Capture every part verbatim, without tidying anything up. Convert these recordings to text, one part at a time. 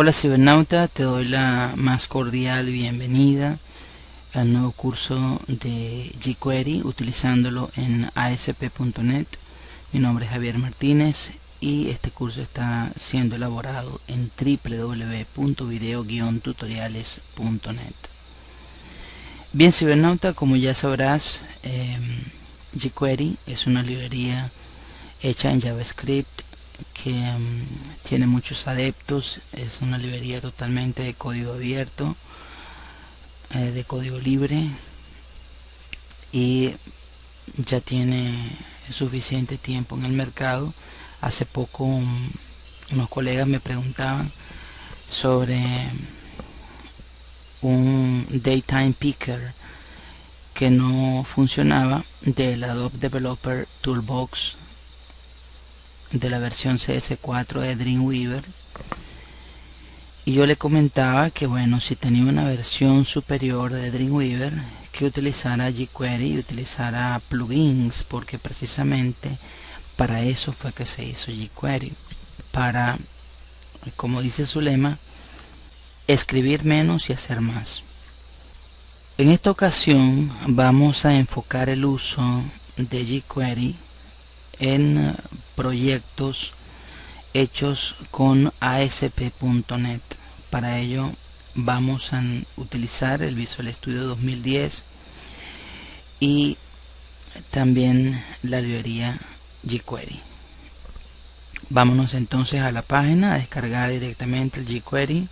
Hola cibernauta, te doy la más cordial bienvenida al nuevo curso de jQuery utilizándolo en A S P punto net. Mi nombre es Javier Martínez y este curso está siendo elaborado en w w w punto video guión tutoriales punto net. Bien cibernauta, como ya sabrás, eh, jQuery es una librería hecha en JavaScript que um, tiene muchos adeptos. Es una librería totalmente de código abierto, eh, de código libre, y ya tiene suficiente tiempo en el mercado. Hace poco um, unos colegas me preguntaban sobre un daytime picker que no funcionaba del Adobe Developer Toolbox de la versión C S cuatro de Dreamweaver, y yo le comentaba que bueno, si tenía una versión superior de Dreamweaver, que utilizara jQuery y utilizara plugins, porque precisamente para eso fue que se hizo jQuery, para, como dice su lema, escribir menos y hacer más. En esta ocasión vamos a enfocar el uso de jQuery en proyectos hechos con A S P punto net. Para ello vamos a utilizar el Visual Studio dos mil diez y también la librería jQuery. Vámonos entonces a la página a descargar directamente el jQuery.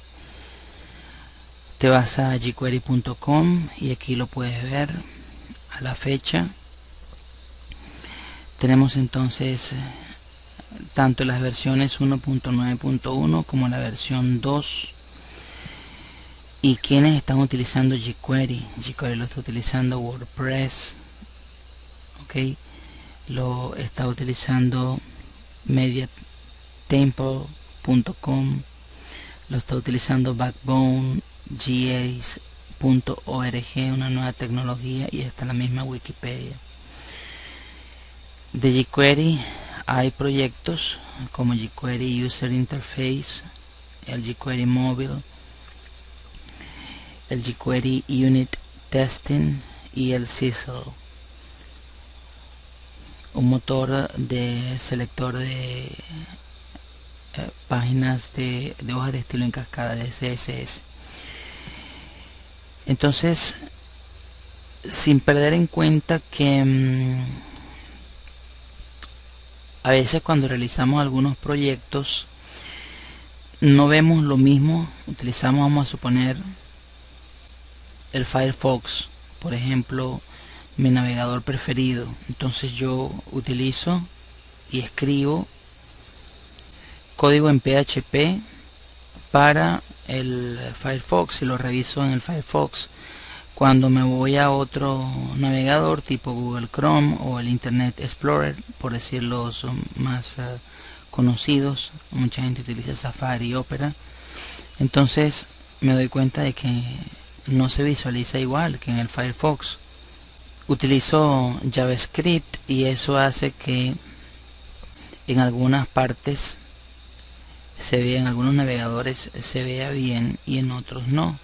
Te vas a jQuery punto com y aquí lo puedes ver a la fecha. Tenemos entonces tanto las versiones uno punto nueve punto uno como la versión dos. ¿Y quiénes están utilizando jQuery? jQuery lo está utilizando WordPress, ok, lo está utilizando mediatemple punto com, lo está utilizando Backbone punto J S punto org, una nueva tecnología, y está en la misma Wikipedia. De jQuery hay proyectos como jQuery User Interface, el jQuery Mobile, el jQuery Unit Testing y el Sizzle, un motor de selector de eh, páginas de, de hojas de estilo en cascada de C S S. Entonces, sin perder en cuenta que mmm, a veces cuando realizamos algunos proyectos no vemos lo mismo. Utilizamos, vamos a suponer, el Firefox, por ejemplo, mi navegador preferido. Entonces yo utilizo y escribo código en P H P para el Firefox y lo reviso en el Firefox. Cuando me voy a otro navegador tipo Google Chrome o el Internet Explorer, por decir los más uh, conocidos, mucha gente utiliza Safari y Opera, entonces me doy cuenta de que no se visualiza igual que en el Firefox. Utilizo JavaScript y eso hace que en algunas partes se vea, en algunos navegadores se vea bien y en otros no.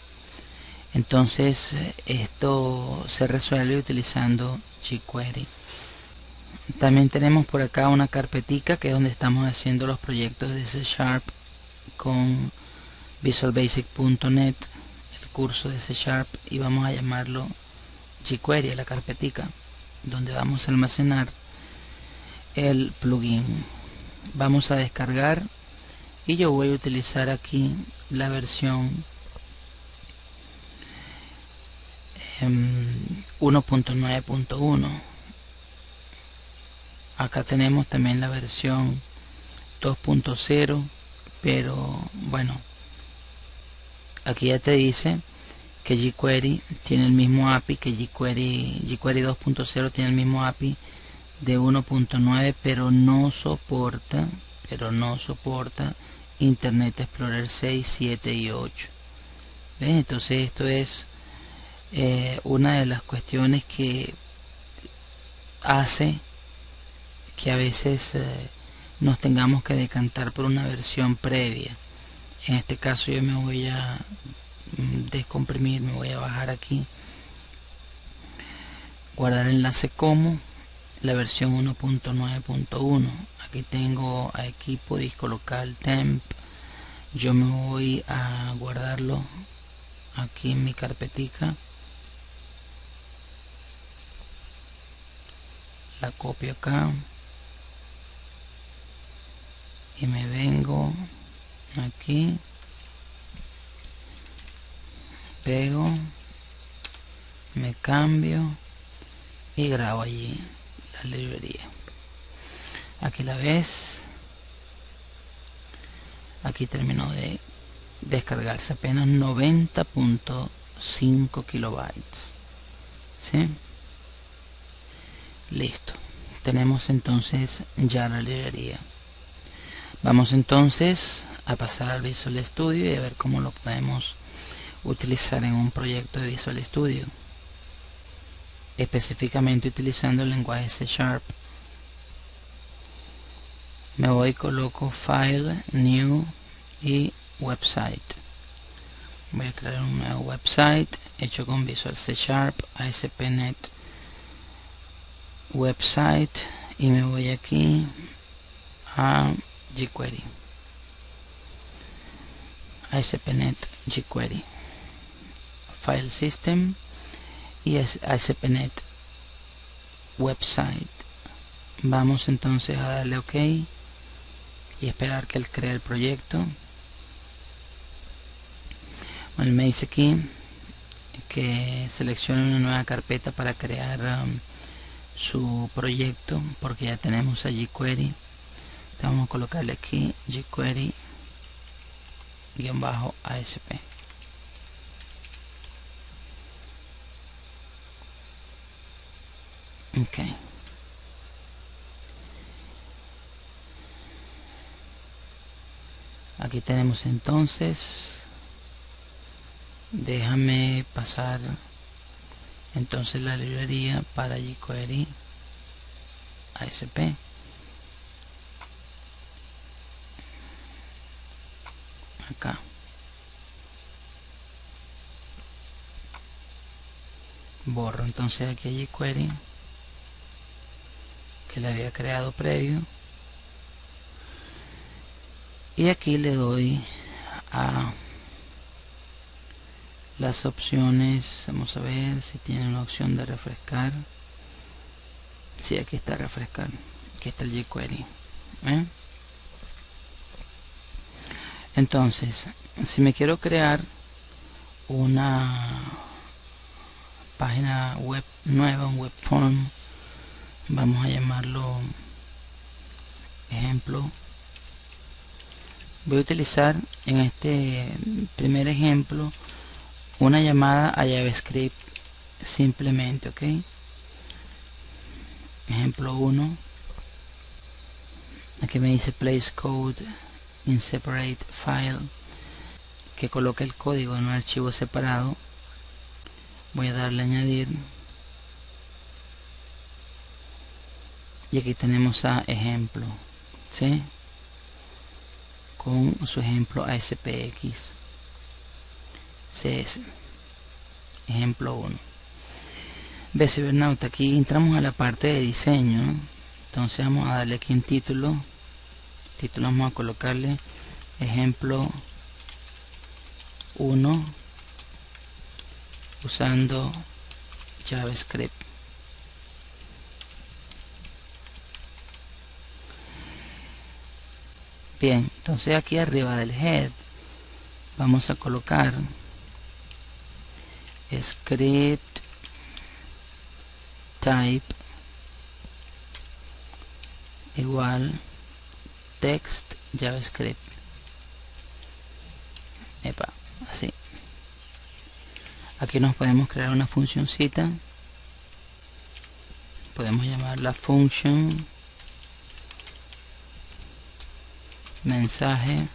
Entonces esto se resuelve utilizando jQuery. También tenemos por acá una carpetica que es donde estamos haciendo los proyectos de C Sharp con visual basic punto net, el curso de C Sharp, y vamos a llamarlo jQuery, la carpetica donde vamos a almacenar el plugin. Vamos a descargar y yo voy a utilizar aquí la versión uno punto nueve punto uno. Acá tenemos también la versión dos punto cero, pero bueno, aquí ya te dice que jQuery tiene el mismo A P I, que jQuery, jQuery dos punto cero tiene el mismo A P I de uno punto nueve, pero no soporta, pero no soporta Internet Explorer seis, siete y ocho. ¿Ves? Entonces esto es Eh, una de las cuestiones que hace que a veces eh, nos tengamos que decantar por una versión previa. En este caso yo me voy a descomprimir, me voy a bajar aquí, guardar enlace como la versión uno punto nueve punto uno. Aquí tengo a equipo, disco local, temp. Yo me voy a guardarlo aquí en mi carpetica, la copio acá y me vengo aquí, pego, me cambio y grabo allí la librería. Aquí la ves, aquí terminó de descargarse, apenas noventa punto cinco kilobytes, ¿sí? Listo, tenemos entonces ya la librería. Vamos entonces a pasar al Visual Studio y a ver cómo lo podemos utilizar en un proyecto de Visual Studio, específicamente utilizando el lenguaje C Sharp. Me voy y coloco File, New y Website. Voy a crear un nuevo website hecho con Visual C Sharp, A S P punto net Website, y me voy aquí a jQuery, A S P punto net jQuery, File System y A S P punto net Website. Vamos entonces a darle OK y esperar que él cree el proyecto. Bueno, me dice aquí que seleccione una nueva carpeta para crear um, su proyecto, porque ya tenemos a jQuery. Vamos a colocarle aquí jQuery-asp. Ok. Aquí tenemos entonces, déjame pasar entonces la librería para jQuery-asp. Acá borro entonces aquí a jQuery que le había creado previo y aquí le doy a las opciones. Vamos a ver si tiene una opción de refrescar. Si sí, aquí está refrescar, aquí está el jQuery. ¿Eh? Entonces, si me quiero crear una página web nueva, un web form, vamos a llamarlo ejemplo. Voy a utilizar en este primer ejemplo una llamada a JavaScript simplemente, ok. Ejemplo uno. Aquí me dice place code in separate file, que coloque el código en un archivo separado. Voy a darle a añadir y aquí tenemos a ejemplo, ¿sí? Con su ejemplo A S P X C S, ejemplo uno. Ve, cibernauta, aquí entramos a la parte de diseño, ¿no? Entonces vamos a darle aquí en título. Título vamos a colocarle ejemplo uno usando JavaScript. Bien, entonces aquí arriba del head vamos a colocar script type igual text JavaScript. Epa, así. Aquí nos podemos crear una funcioncita. Podemos llamarla function mensaje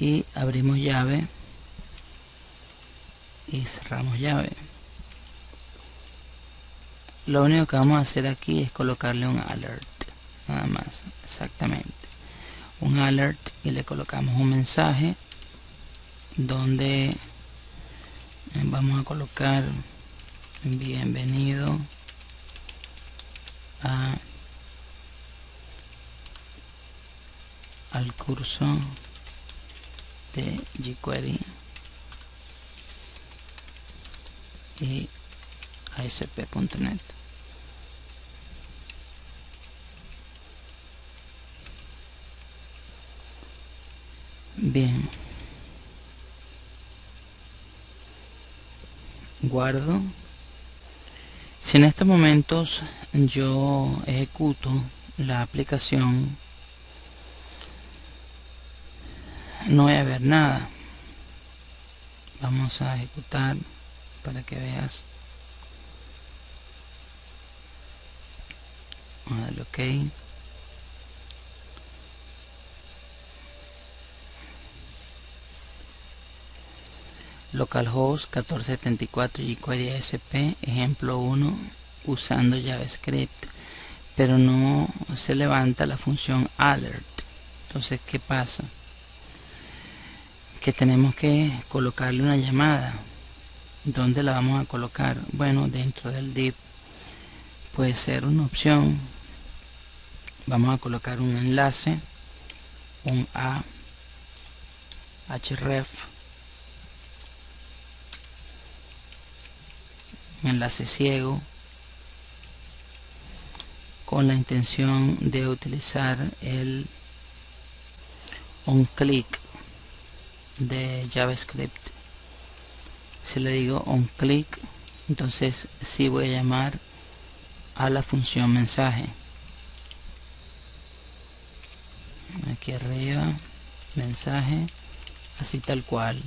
y abrimos llave y cerramos llave. Lo único que vamos a hacer aquí es colocarle un alert, nada más, exactamente, un alert, y le colocamos un mensaje donde vamos a colocar bienvenido a, al curso de jQuery y A S P punto net. Bien, guardo. Si en estos momentos yo ejecuto la aplicación, no voy a ver nada. Vamos a ejecutar para que veas. Vamos a darle OK. Localhost catorce setenta y cuatro jQuery A S P, ejemplo uno, usando JavaScript, pero no se levanta la función alert. Entonces, ¿qué pasa? Que tenemos que colocarle una llamada. ¿Dónde la vamos a colocar? Bueno, dentro del div puede ser una opción. Vamos a colocar un enlace, un a href, enlace ciego, con la intención de utilizar el un clic de JavaScript. Si le digo un clic, entonces sí voy a llamar a la función mensaje. Aquí arriba, mensaje, así tal cual.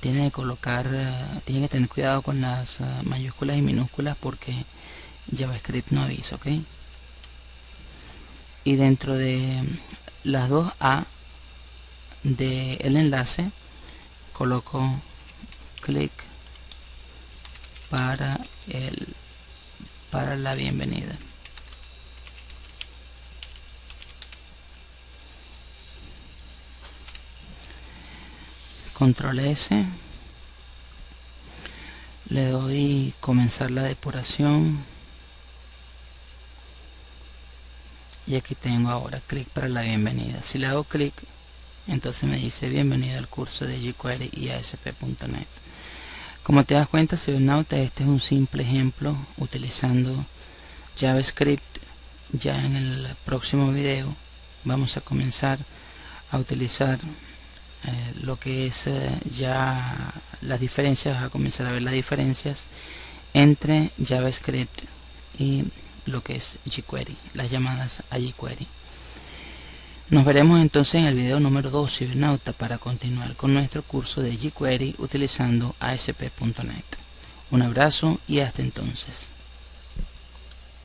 Tiene que colocar, uh, tiene que tener cuidado con las uh, mayúsculas y minúsculas, porque JavaScript no avisa, ¿ok? Y dentro de las dos A del enlace, coloco clic para el para la bienvenida. Control S, le doy comenzar la depuración, y aquí tengo ahora clic para la bienvenida. Si le hago clic, entonces me dice bienvenido al curso de jQuery y A S P punto net. Como te das cuenta, cibernauta, este es un simple ejemplo utilizando JavaScript. Ya en el próximo video vamos a comenzar a utilizar Eh, lo que es eh, ya las diferencias. Vas a comenzar a ver las diferencias entre JavaScript y lo que es jQuery, las llamadas a jQuery. Nos veremos entonces en el video número dos, cibernauta, para continuar con nuestro curso de jQuery utilizando A S P punto net. Un abrazo y hasta entonces.